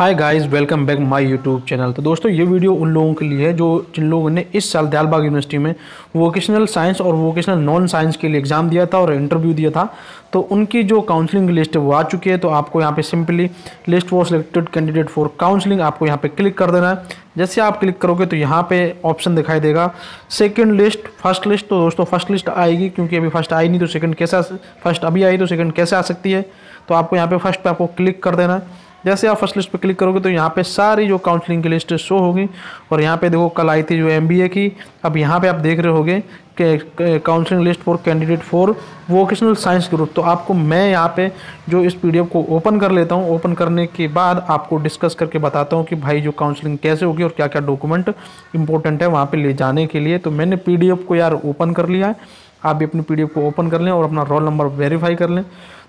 Hi guys, welcome back my YouTube channel. तो दोस्तों ये वीडियो उन लोगों के लिए है जिन लोगों ने इस साल दयाल बाग यूनिवर्सिटी में वोकेशनल साइंस और वोकेशनल नॉन साइंस के लिए एग्ज़ाम दिया था और इंटरव्यू दिया था। तो उनकी जो काउंसलिंग लिस्ट है वो आ चुकी है। तो आपको यहाँ पे simply list for selected candidate for counselling, आपको यहाँ पर क्लिक कर देना है। जैसे आप क्लिक करोगे तो यहाँ पे ऑप्शन दिखाई देगा सेकंड लिस्ट, फर्स्ट लिस्ट। तो दोस्तों फर्स्ट लिस्ट आएगी, क्योंकि अभी फर्स्ट आई नहीं तो सेकंड कैसे, फर्स्ट अभी आई तो सेकंड कैसे आ सकती है। तो आपको यहाँ पे फर्स्ट पे आपको क्लिक कर देना है। जैसे आप फर्स्ट लिस्ट पे क्लिक करोगे तो यहाँ पे सारी जो काउंसलिंग की लिस्ट शो होगी। और यहाँ पे देखो कल आई थी जो एमबीए की, अब यहाँ पे आप देख रहे होगे कि counselling list for candidate for vocational science group. तो आपको मैं यहाँ पे जो इस पीडीएफ को ओपन कर लेता हूँ, ओपन करने के बाद आपको डिस्कस करके बताता हूँ कि भाई जो काउंसलिंग कैसे होगी और क्या क्या डॉक्यूमेंट इंपॉर्टेंट है वहाँ पर ले जाने के लिए। तो मैंने पीडीएफ को यार ओपन कर लिया है, आप भी अपनी पीडीएफ को ओपन कर लें और अपना रोल नंबर वेरीफाई कर लें।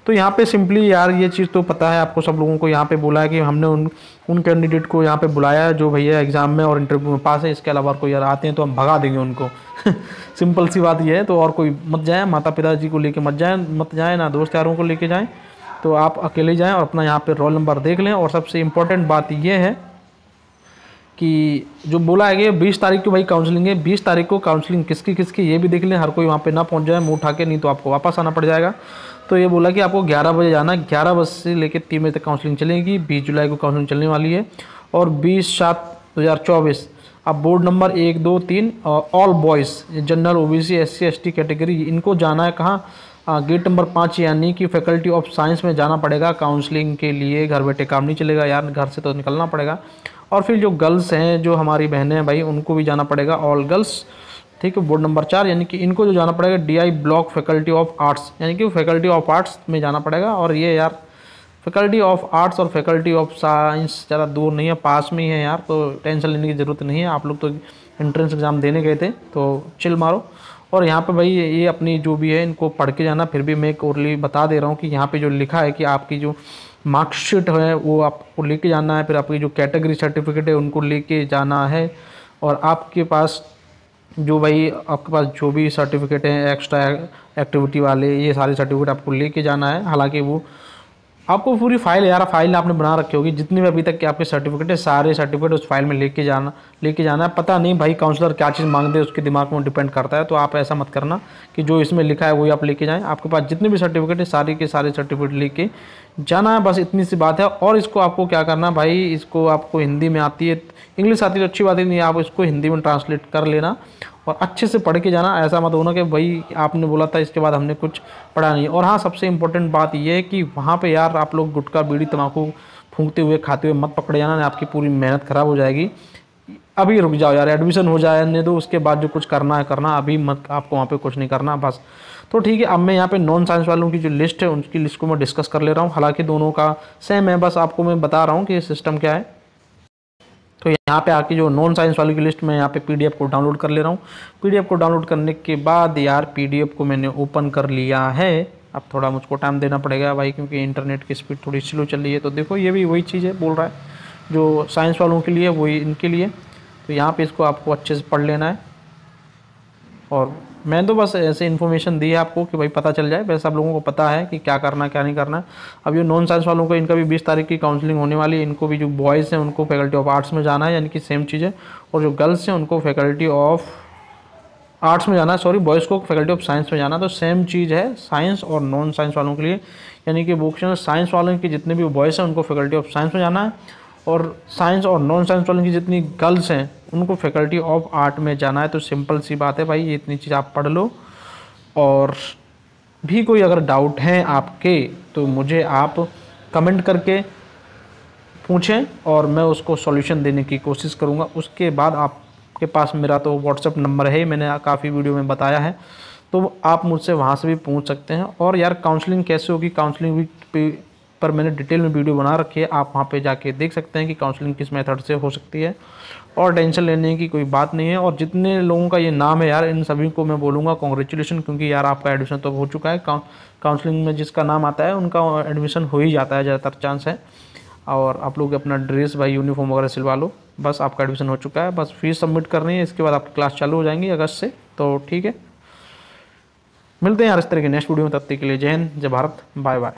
तो यहाँ पे सिंपली यार ये चीज़ तो पता है आपको, सब लोगों को यहाँ पे बोला है कि हमने उन कैंडिडेट को यहाँ पे बुलाया है जो भैया एग्ज़ाम में और इंटरव्यू में पास है। इसके अलावा कोई यार आते हैं तो हम भगा देंगे उनको सिंपल सी बात ये है। तो और कोई मत जाएं, माता पिताजी को लेके मत जाएं, ना दोस्त यारों को लेके जाएं। तो आप अकेले जाएँ और अपना यहाँ पर रोल नंबर देख लें। और सबसे इम्पोर्टेंट बात ये है कि जो बोला है कि 20 तारीख को भाई काउंसलिंग है। 20 तारीख को काउंसलिंग किसकी ये भी देख लें, हर कोई वहाँ पे ना पहुँच जाए मुँह उठा के, नहीं तो आपको वापस आना पड़ जाएगा। तो ये बोला कि आपको 11 बजे जाना, 11 बजे से लेकर 3 बजे तक काउंसलिंग चलेगी। 20 जुलाई को काउंसलिंग चलने वाली है और 20/7/2024। अब board number 1, 2, 3 all boys, general, OBC, SC, ST category, इनको जाना है कहाँ, गेट नंबर 5 यानी कि फैकल्टी ऑफ साइंस में जाना पड़ेगा काउंसलिंग के लिए। घर बैठे काम नहीं चलेगा यार, घर से तो निकलना पड़ेगा। और फिर जो गर्ल्स हैं, जो हमारी बहनें हैं भाई, उनको भी जाना पड़ेगा, ऑल गर्ल्स, ठीक है, बोर्ड नंबर 4 यानी कि इनको जो जाना पड़ेगा DI block faculty of arts, यानी कि फैकल्टी ऑफ आर्ट्स में जाना पड़ेगा। और ये यार फैकल्टी ऑफ आर्ट्स और फैकल्टी ऑफ साइंस ज़्यादा दूर नहीं है, पास में ही है यार, तो टेंशन लेने की ज़रूरत नहीं है। आप लोग तो एंट्रेंस एग्ज़ाम देने गए थे, तो चिल मारो। और यहाँ पे भाई ये अपनी जो भी है इनको पढ़ के जाना। फिर भी मैं एक ओरली बता दे रहा हूँ कि यहाँ पे जो लिखा है कि आपकी जो मार्कशीट है वो आपको लेके जाना है, फिर आपकी जो कैटेगरी सर्टिफिकेट है उनको लेके जाना है, और आपके पास जो भाई जो भी सर्टिफिकेट हैं एक्स्ट्रा एक्टिविटी वाले, ये सारे सर्टिफिकेट आपको लेके जाना है। हालाँकि वो आपको पूरी फाइल यार, फाइल आपने बना रखी होगी जितने भी अभी तक के आपके सर्टिफिकेट है, सारे सर्टिफिकेट उस फाइल में लेके जाना है। पता नहीं भाई काउंसलर क्या चीज़ मांग दे, उसके दिमाग में डिपेंड करता है। तो आप ऐसा मत करना कि जो इसमें लिखा है वही आप लेके जाएं। आपके पास जितने भी सर्टिफिकेट है सारे के सारे सर्टिफिकेट लेके जाना है, बस इतनी सी बात है। और इसको आपको क्या करना भाई, इसको आपको हिंदी में आती है, इंग्लिश आती है तो अच्छी बात ही नहीं, आप इसको हिंदी में ट्रांसलेट कर लेना और अच्छे से पढ़ के जाना। ऐसा मत होना कि भाई आपने बोला था इसके बाद हमने कुछ पढ़ा नहीं। और हाँ, सबसे इम्पोर्टेंट बात यह है कि वहाँ पे यार आप लोग गुटखा, बीड़ी, तंबाकू फूंकते हुए खाते हुए मत पकड़े जाना, आपकी पूरी मेहनत ख़राब हो जाएगी। अभी रुक जाओ यार, एडमिशन हो जाने दो, उसके बाद जो कुछ करना है करना, अभी मत, आपको वहाँ पे कुछ नहीं करना बस। तो ठीक है, अब मैं यहाँ पे नॉन साइंस वालों की जो लिस्ट है उनकी लिस्ट को मैं डिस्कस कर ले रहा हूँ। हालाँकि दोनों का सेम है, बस आपको मैं बता रहा हूँ कि सिस्टम क्या है। तो यहाँ पे आके जो नॉन साइंस वाली की लिस्ट में यहाँ पे PDF को डाउनलोड कर ले रहा हूँ। PDF को डाउनलोड करने के बाद यार PDF को मैंने ओपन कर लिया है। अब थोड़ा मुझको टाइम देना पड़ेगा भाई, क्योंकि इंटरनेट की स्पीड थोड़ी स्लो चल रही है। तो देखो ये भी वही चीज़ है, बोल रहा है जो साइंस वालों के लिए वही इनके लिए। तो यहाँ पर इसको आपको अच्छे से पढ़ लेना है। और मैं तो बस ऐसे इन्फॉर्मेशन दी है आपको कि भाई पता चल जाए, वैसे सब लोगों को पता है कि क्या करना क्या नहीं करना। अब ये नॉन साइंस वालों को, इनका भी 20 तारीख की काउंसलिंग होने वाली है। इनको भी जो बॉयज़ हैं उनको फैकल्टी ऑफ आर्ट्स में जाना है, यानी कि सेम चीज़ है। और जो गर्ल्स हैं उनको फैकल्टी ऑफ आर्ट्स में जाना है, सॉरी, बॉयज़ को फैकल्टी ऑफ साइंस में जाना। तो सेम चीज़ है साइंस और नॉन साइंस वालों के लिए, यानी कि वोकेशनल साइंस वालों के जितने भी बॉयज़ हैं उनको फैकल्टी ऑफ साइंस में जाना है, और साइंस और नॉन साइंस वालों की जितनी गर्ल्स हैं उनको फैकल्टी ऑफ आर्ट में जाना है। तो सिंपल सी बात है भाई, ये इतनी चीज़ आप पढ़ लो। और भी कोई अगर डाउट हैं आपके तो मुझे आप कमेंट करके पूछें और मैं उसको सॉल्यूशन देने की कोशिश करूँगा। उसके बाद आपके पास मेरा तो व्हाट्सएप नंबर है, मैंने काफ़ी वीडियो में बताया है, तो आप मुझसे वहाँ से भी पूछ सकते हैं। और यार काउंसलिंग कैसे होगी, काउंसलिंग भी पर मैंने डिटेल में वीडियो बना रखी है, आप वहाँ पे जाके देख सकते हैं कि काउंसलिंग किस मेथड से हो सकती है। और टेंशन लेने की कोई बात नहीं है। और जितने लोगों का ये नाम है यार, इन सभी को मैं बोलूँगा कॉन्ग्रेचुलेशन, क्योंकि यार आपका एडमिशन तो हो चुका है। काउंसलिंग में जिसका नाम आता है उनका एडमिशन हो ही जाता है, ज़्यादातर चांस है। और आप लोग अपना ड्रेस भाई, यूनिफॉर्म वगैरह सिलवा लो, बस आपका एडमिशन हो चुका है। बस फीस सबमिट करनी है, इसके बाद आपकी क्लास चालू हो जाएंगी अगस्त से। तो ठीक है, मिलते हैं यार इस तरह के नेक्स्ट वीडियो में, तब तक के लिए जय हिंद, जय भारत, बाय बाय।